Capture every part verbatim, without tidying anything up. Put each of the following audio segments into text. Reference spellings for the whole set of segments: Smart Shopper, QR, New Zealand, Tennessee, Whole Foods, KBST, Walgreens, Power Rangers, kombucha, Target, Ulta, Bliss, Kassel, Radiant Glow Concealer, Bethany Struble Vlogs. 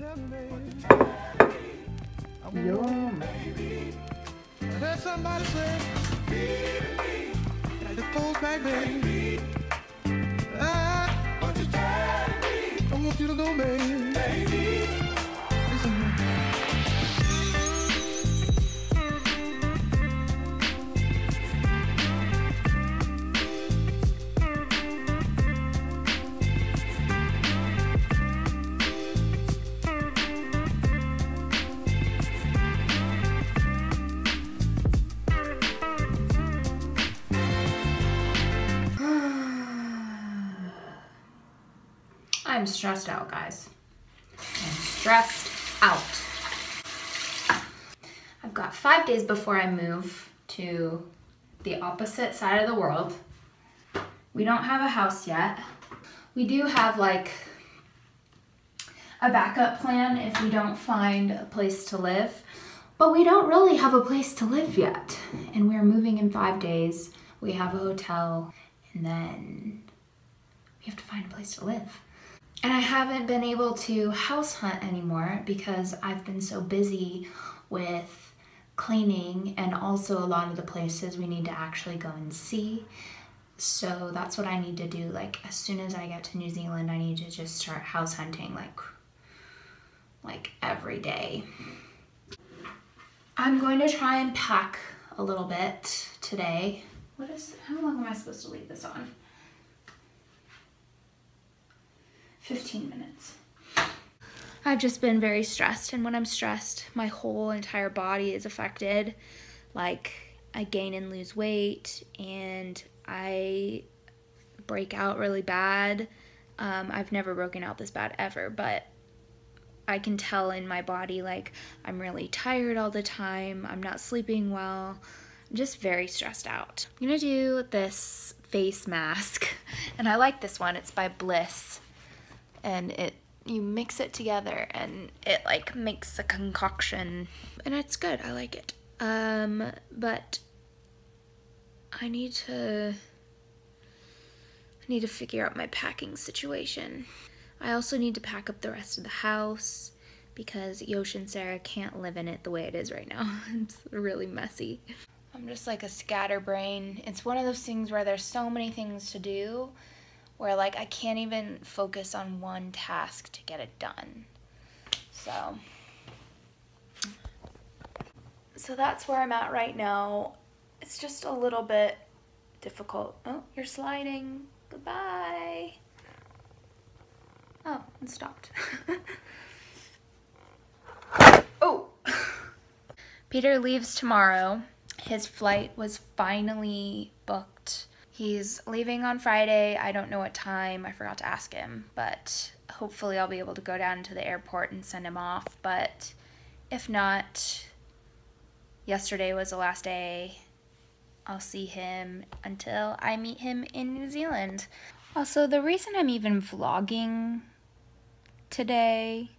Yum. I heard somebody say, the phone's back, baby. I want you to know, baby. I'm stressed out, guys. I'm stressed out. I've got five days before I move to the opposite side of the world. We don't have a house yet. We do have like a backup plan if we don't find a place to live, but we don't really have a place to live yet. And we're moving in five days. We have a hotel and then we have to find a place to live. And I haven't been able to house hunt anymore because I've been so busy with cleaning and also a lot of the places we need to actually go and see. So that's what I need to do. Like as soon as I get to New Zealand, I need to just start house hunting like, like every day. I'm going to try and pack a little bit today. What is, how long am I supposed to leave this on? fifteen minutes. I've just been very stressed, and when I'm stressed, my whole entire body is affected. Like, I gain and lose weight, and I break out really bad. Um, I've never broken out this bad ever, but I can tell in my body, like, I'm really tired all the time, I'm not sleeping well, I'm just very stressed out. I'm gonna do this face mask, and I like this one, it's by Bliss. And it, you mix it together and it like makes a concoction and it's good, I like it. Um, but I need to, I need to figure out my packing situation. I also need to pack up the rest of the house because Yosh and Sarah can't live in it the way it is right now. It's really messy. I'm just like a scatterbrain. It's one of those things where there's so many things to do where like I can't even focus on one task to get it done. So, so that's where I'm at right now. It's just a little bit difficult. Oh, you're sliding, goodbye. Oh, it stopped. Oh. Peter leaves tomorrow. His flight was finally booked. He's leaving on Friday. I don't know what time. I forgot to ask him, but hopefully I'll be able to go down to the airport and send him off. But if not, yesterday was the last day. I'll see him until I meet him in New Zealand. Also, the reason I'm even vlogging today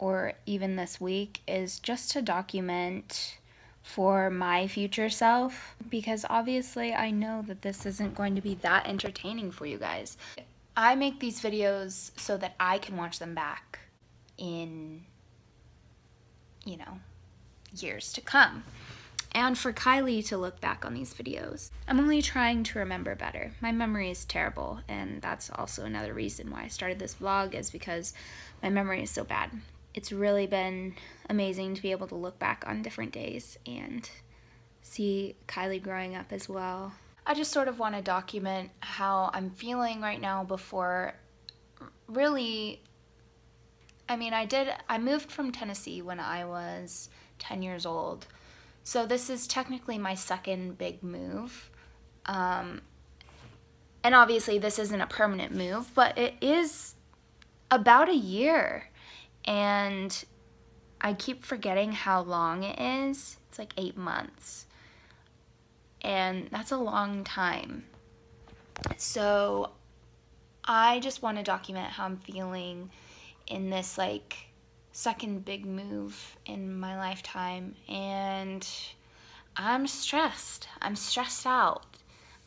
or even this week is just to document for my future self, because obviously I know that this isn't going to be that entertaining for you guys. I make these videos so that I can watch them back in, you know, years to come. And for Kylie to look back on these videos. I'm only trying to remember better. My memory is terrible, and that's also another reason why I started this vlog, is because my memory is so bad. It's really been amazing to be able to look back on different days and see Kylie growing up as well. I just sort of want to document how I'm feeling right now before really, I mean, I did, I moved from Tennessee when I was ten years old. So this is technically my second big move. Um, and obviously this isn't a permanent move, but it is about a year. And I keep forgetting how long it is. It's like eight months. And that's a long time. So I just want to document how I'm feeling in this like second big move in my lifetime. And I'm stressed. I'm stressed out.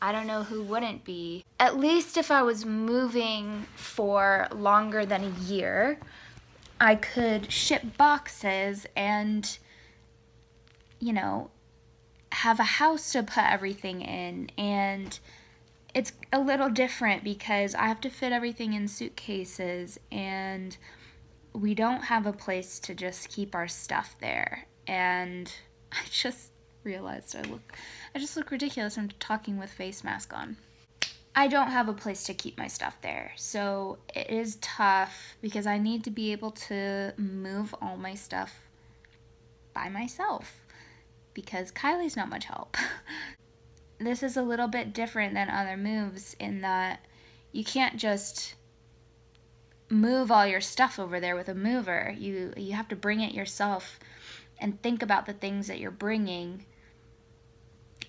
I don't know who wouldn't be. At least if I was moving for longer than a year, I could ship boxes and, you know, have a house to put everything in. And it's a little different because I have to fit everything in suitcases, and we don't have a place to just keep our stuff there. And I just realized I look, I just look ridiculous. I'm talking with face mask on. I don't have a place to keep my stuff there, so it is tough because I need to be able to move all my stuff by myself because Kylie's not much help. This is a little bit different than other moves in that you can't just move all your stuff over there with a mover. You, you have to bring it yourself and think about the things that you're bringing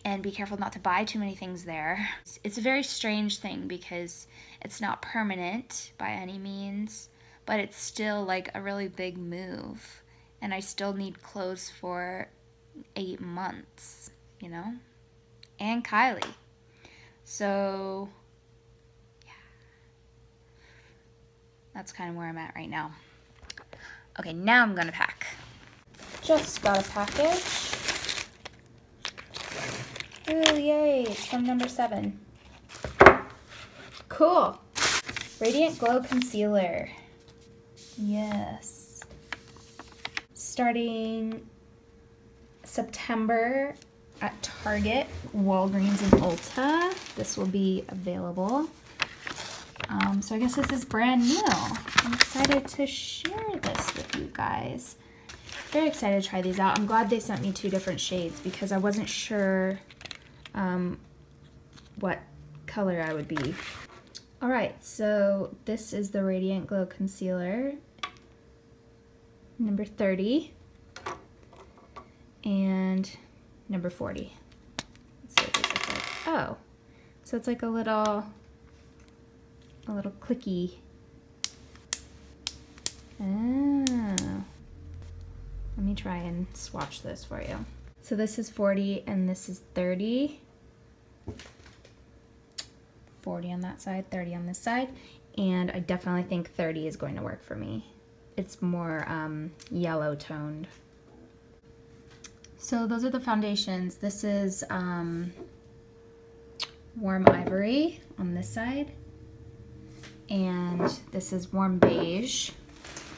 and be careful not to buy too many things there. It's a very strange thing because it's not permanent by any means, but it's still like a really big move, and I still need clothes for eight months, you know, and Kylie. So yeah, that's kind of where I'm at right now. Okay, now I'm gonna pack. Just got a package. Ooh, yay, it's from number seven. Cool. Radiant Glow Concealer. Yes. Starting September at Target, Walgreens, and Ulta. This will be available. Um, so I guess this is brand new. I'm excited to share this with you guys. Very excited to try these out. I'm glad they sent me two different shades because I wasn't sure um, what color I would be. Alright, so this is the Radiant Glow Concealer, number thirty, and number forty. Let's see what these look like. Oh, so it's like a little, a little clicky. Oh. Let me try and swatch this for you. So this is forty and this is thirty. forty on that side, thirty on this side, and I definitely think thirty is going to work for me. It's more um, yellow toned. So those are the foundations. This is um, Warm Ivory on this side, and this is Warm Beige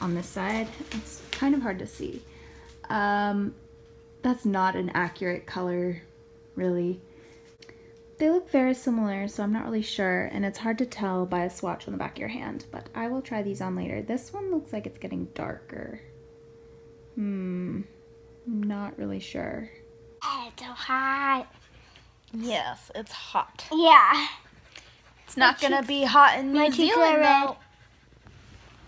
on this side. It's kind of hard to see. Um, that's not an accurate color, really. They look very similar, so I'm not really sure, and it's hard to tell by a swatch on the back of your hand, but I will try these on later. This one looks like it's getting darker. Hmm, not really sure. It's so hot. Yes, it's hot. Yeah. It's not gonna be hot in New Zealand, though.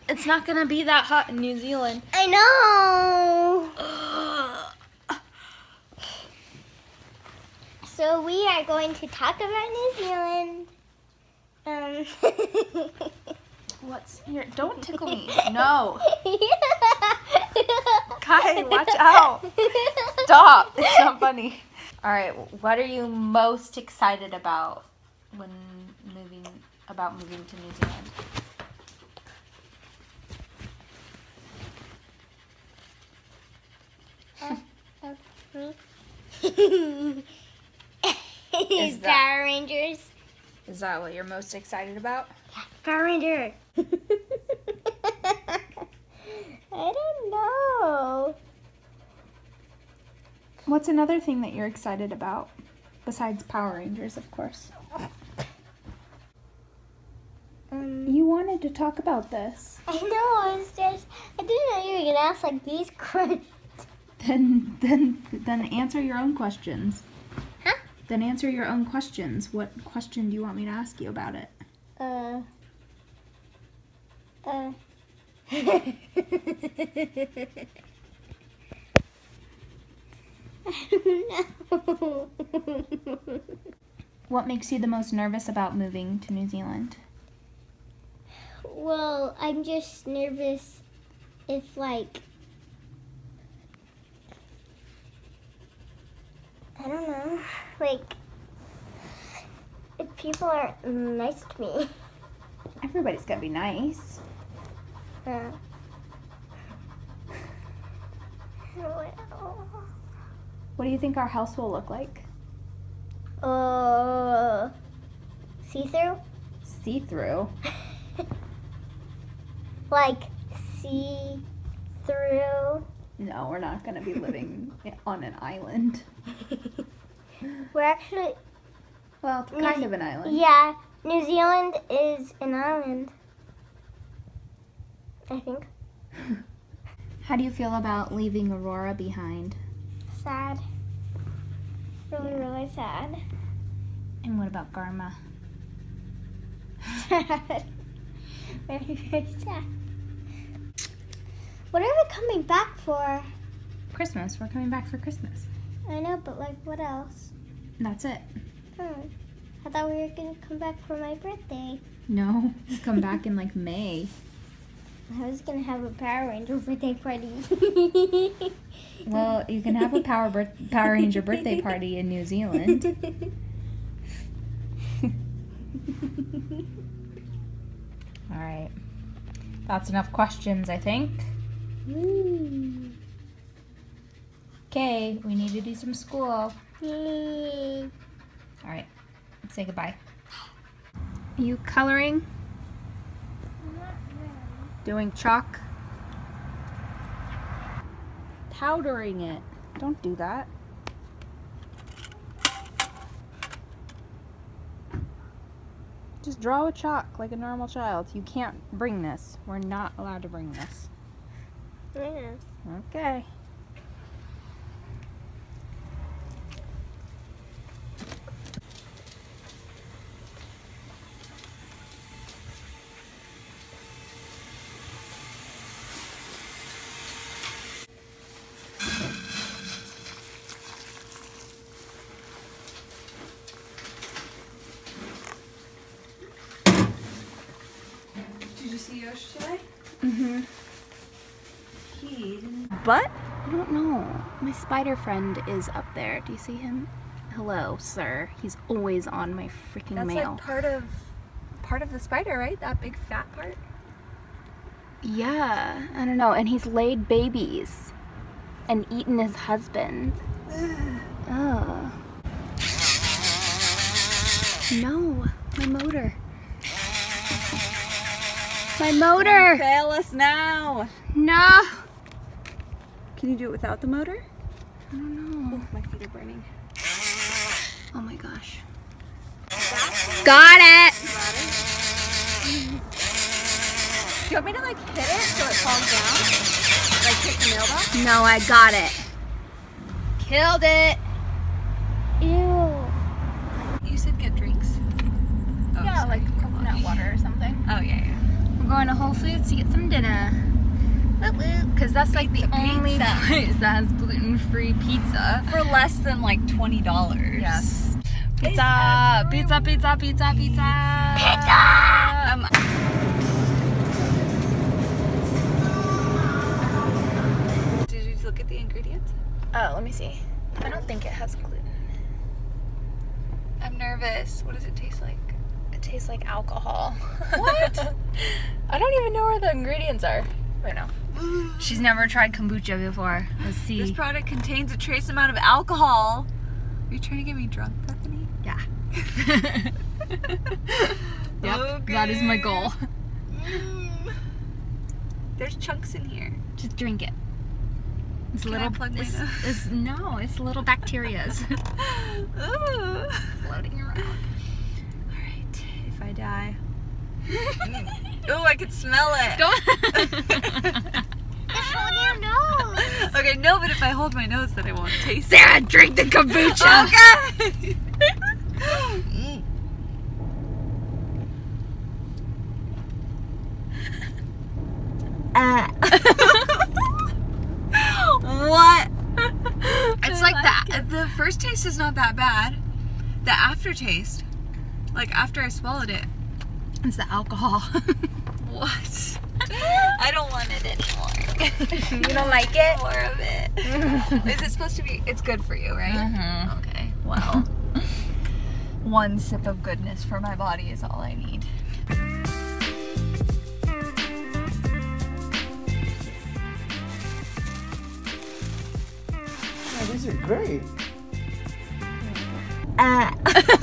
It's not gonna be that hot in New Zealand. I know. Ugh. So we are going to talk about New Zealand. Um. What's here? Don't tickle me. No. Kai, watch out. Stop. It's not funny. All right. What are you most excited about when moving about moving to New Zealand? Is that, Power Rangers. Is that what you're most excited about? Yeah, Power Ranger. I don't know. What's another thing that you're excited about? Besides Power Rangers, of course. Um, you wanted to talk about this. I know, I was just, I didn't know you were gonna ask like these questions. Then, then, then answer your own questions. Huh? Then answer your own questions. What question do you want me to ask you about it? Uh. Uh. I don't know. What makes you the most nervous about moving to New Zealand? Well, I'm just nervous if, like, I don't know, like, if people are nice to me. Everybody's gonna be nice. Uh, What do you think our house will look like? Uh, see-through? See-through? Like, see-through? No, we're not going to be living on an island. We're actually... Well, it's kind New of an island. Yeah, New Zealand is an island, I think. How do you feel about leaving Aurora behind? Sad. Really, yeah. really sad. And what about Garma? Sad. Very, very sad. What are we coming back for? Christmas. We're coming back for Christmas. I know, but like, what else? That's it. Hmm. I thought we were going to come back for my birthday. No, we'll come back in like May. I was going to have a Power Ranger birthday party. Well, you can have a Power, birth Power Ranger birthday party in New Zealand. All right. That's enough questions, I think. Okay, we need to do some school. Yay. All right, let's say goodbye. Are you coloring? Not really. Doing chalk? Powdering it. Don't do that. Just draw with chalk like a normal child. You can't bring this. We're not allowed to bring this. Yeah. Okay. Today? Mm-hmm. He didn't... But I don't know. My spider friend is up there. Do you see him? Hello, sir. He's always on my freaking That's mail. That's like part of part of the spider, right? That big fat part? Yeah. I don't know. And he's laid babies and eaten his husband. Ugh. No, my motor. My motor! Don't fail us now! No! Can you do it without the motor? I don't know. Ooh, my feet are burning. Oh my gosh. Got it! Do you want me to like hit it so it falls down? Like hit the mailbox? No, I got it. Killed it! Ew. You said get drinks. Oh, yeah, sorry. Like coconut water or something. Oh yeah, yeah. We're going to Whole Foods to get some dinner. Because that's like the only place that has gluten-free pizza. For less than like twenty dollars. Yes. Pizza! Pizza, pizza, pizza, pizza! Pizza! Um, Did you look at the ingredients? Oh, let me see. I don't think it has gluten. I'm nervous. What does it taste like? It tastes like alcohol. What? I don't even know where the ingredients are right now. She's never tried kombucha before. Let's see. This product contains a trace amount of alcohol. Are you trying to get me drunk, Bethany? Yeah. Yep, okay. That is my goal. Mm. There's chunks in here. Just drink it. It's Can little. I plug it's, it's, no, it's little bacterias. Ooh. Floating around. I die. Mm. Oh, I can smell it. Don't. Just hold your nose. Okay, no, but if I hold my nose, then I won't taste Sarah, it. Sarah, drink the kombucha. Okay. Mm. uh. What? It's I like, like that. It. The first taste is not that bad. The aftertaste. Like, after I swallowed it. It's the alcohol. What? I don't want it anymore. You don't like it? More of it. Is it supposed to be, it's good for you, right? Mm-hmm. Okay, well. One sip of goodness for my body is all I need. these are great. Uh.